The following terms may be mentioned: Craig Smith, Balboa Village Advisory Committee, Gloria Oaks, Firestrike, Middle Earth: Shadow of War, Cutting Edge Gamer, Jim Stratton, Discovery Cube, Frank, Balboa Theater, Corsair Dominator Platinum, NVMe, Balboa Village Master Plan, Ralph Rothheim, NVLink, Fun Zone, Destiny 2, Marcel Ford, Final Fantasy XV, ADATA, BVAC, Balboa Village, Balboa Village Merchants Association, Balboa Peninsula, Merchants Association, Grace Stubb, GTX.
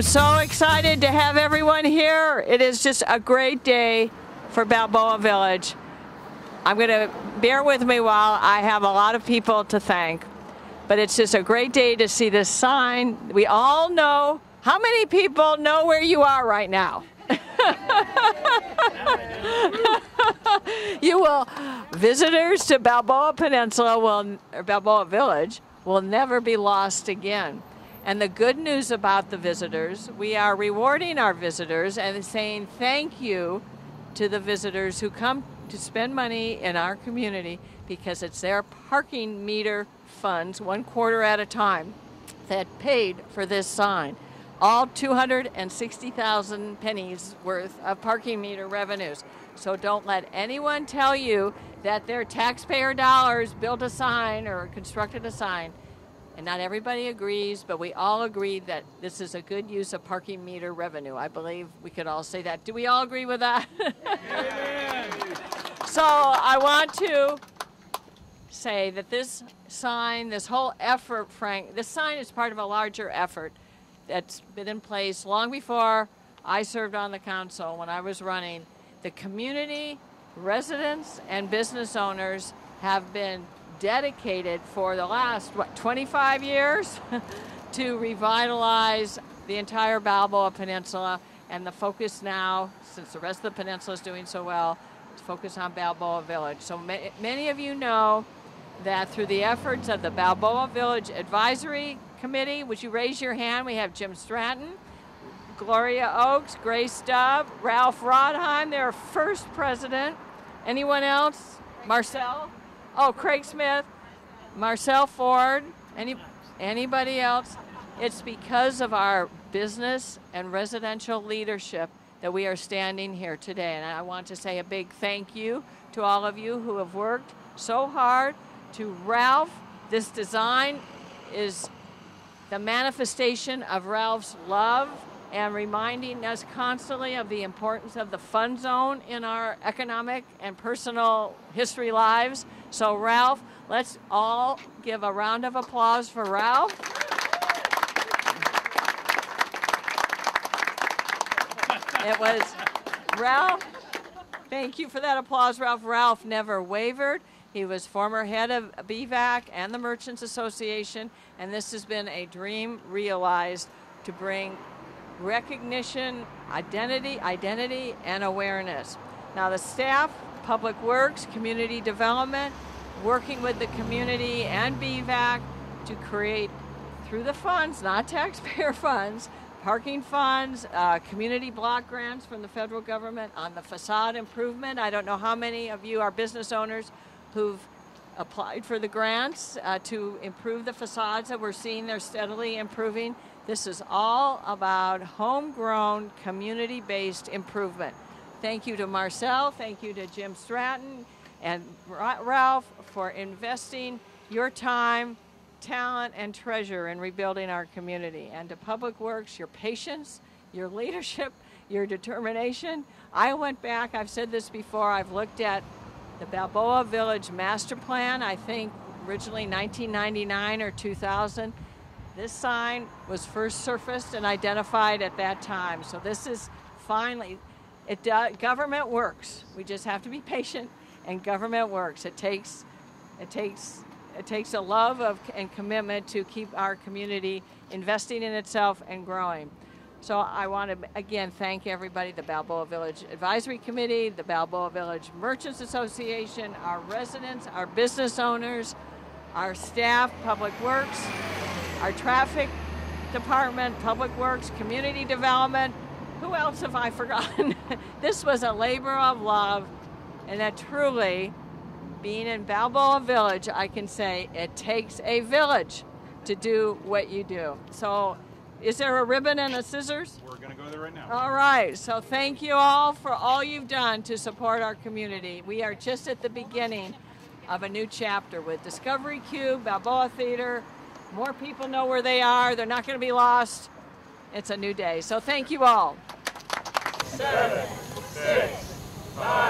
am so excited to have everyone here. It is just a great day for Balboa Village. I'm going to bear with me while I have a lot of people to thank, but it's just a great day to see this sign. We all know, how many people know where you are right now? You will, visitors to Balboa Peninsula will, or Balboa Village will never be lost again. And the good news about the visitors, we are rewarding our visitors and saying thank you to the visitors who come to spend money in our community, because it's their parking meter funds, 1 quarter at a time, that paid for this sign. All 260,000 pennies worth of parking meter revenues. So don't let anyone tell you that their taxpayer dollars built a sign or constructed a sign. And not everybody agrees, but we all agree that this is a good use of parking meter revenue. I believe we could all say that. Do we all agree with that? Yeah. So I want to say that this sign, this whole effort, Frank, this sign is part of a larger effort that's been in place long before I served on the council when I was running. The community, residents, and business owners have been dedicated for the last, what, 25 years to revitalize the entire Balboa Peninsula. And the focus now, since the rest of the peninsula is doing so well, is focus on Balboa Village. So many of you know that through the efforts of the Balboa Village Advisory Committee, would you raise your hand? We have Jim Stratton, Gloria Oaks, Grace Stubb, Ralph Rothheim, their first president. Anyone else? Marcel? Oh, Craig Smith, Marcel Ford, anybody else? It's because of our business and residential leadership that we are standing here today. And I want to say a big thank you to all of you who have worked so hard. To Ralph, this design is the manifestation of Ralph's love and reminding us constantly of the importance of the Fun Zone in our economic and personal history lives. So Ralph, let's all give a round of applause for Ralph. It was Ralph, thank you for that applause, Ralph. Ralph never wavered. He was former head of BVAC and the Merchants Association, and this has been a dream realized to bring recognition, identity, and awareness. Now the staff, Public Works, Community Development, working with the community and BVAC to create, through the funds, not taxpayer funds, parking funds, community block grants from the federal government on the facade improvement. I don't know how many of you are business owners who've applied for the grants to improve the facades that we're seeing they're steadily improving. This is all about homegrown, community-based improvement. Thank you to Marcel, thank you to Jim Stratton, and Ralph for investing your time, talent, and treasure in rebuilding our community. And to Public Works, your patience, your leadership, your determination. I went back, I've said this before, I've looked at the Balboa Village Master Plan, I think originally 1999 or 2000. This sign was first surfaced and identified at that time. So this is finally, government works. We just have to be patient, and government works. It takes a love of and commitment to keep our community investing in itself and growing. So I want to, again, thank everybody, the Balboa Village Advisory Committee, the Balboa Village Merchants Association, our residents, our business owners, our staff, Public Works, our traffic department, Public Works, Community Development. Who else have I forgotten? This was a labor of love, and that truly, being in Balboa Village, I can say it takes a village to do what you do. So is there a ribbon and a scissors? We're gonna go there right now. All right, so thank you all for all you've done to support our community. We are just at the beginning of a new chapter with Discovery Cube, Balboa Theater. More people know where they are. They're not gonna be lost. It's a new day, so thank you all. 7, 6, 5.